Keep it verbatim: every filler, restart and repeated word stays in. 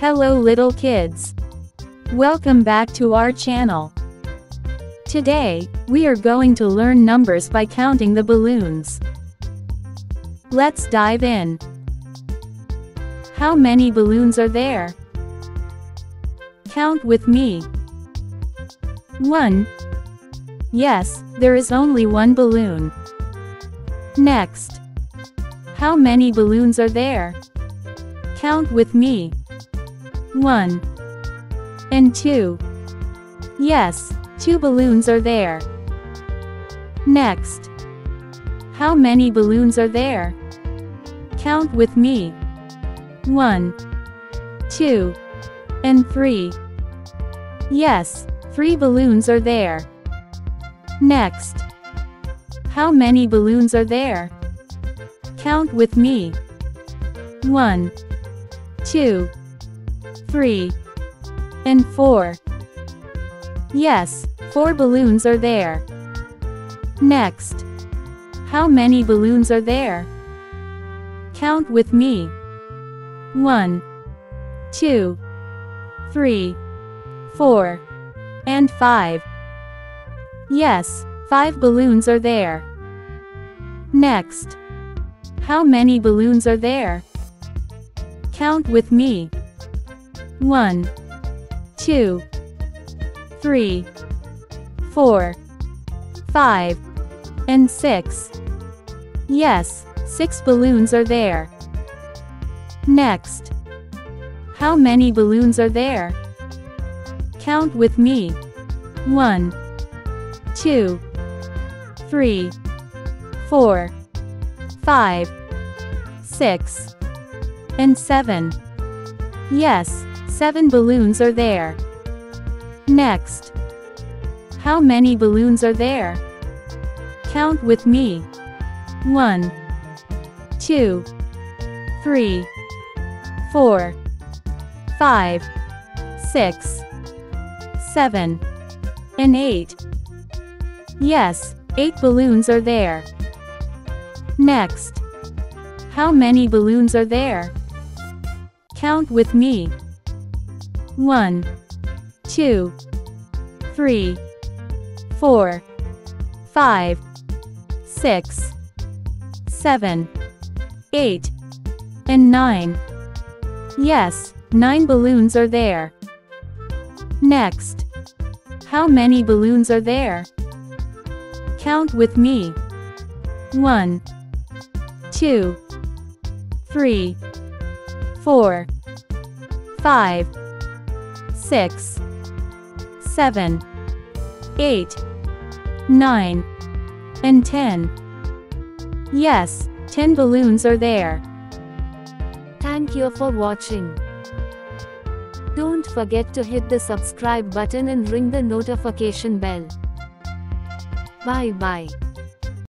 Hello little kids. Welcome back to our channel. Today, we are going to learn numbers by counting the balloons. Let's dive in. How many balloons are there? Count with me. One. Yes, there is only one balloon. Next. How many balloons are there? Count with me. One. And two. Yes, two balloons are there. Next. How many balloons are there? Count with me. One. Two. And three. Yes, three balloons are there. Next. How many balloons are there? Count with me. One. Two. Three. And four. Yes, four balloons are there. Next. How many balloons are there? Count with me. One. Two. Three. Four. And five. Yes, five balloons are there. Next. How many balloons are there? Count with me. One. Two. Three. Four. Five. And six. Yes, six balloons are there. Next. How many balloons are there? Count with me. One. Two. Three. Four. Five. Six. And seven. Yes, seven balloons are there. Next. How many balloons are there? Count with me. One. Two. Three. Four. Five. Six. Seven. And eight. Yes, eight balloons are there. Next. How many balloons are there? Count with me. One. Two. Three. Four. Five. Six. Seven. Eight. And nine. Yes, nine balloons are there. Next. How many balloons are there? Count with me. One. Two. Three. Four. Five. Six. Seven. Eight. Nine. And ten. Yes, ten balloons are there. Thank you for watching. Don't forget to hit the subscribe button and ring the notification bell. Bye bye.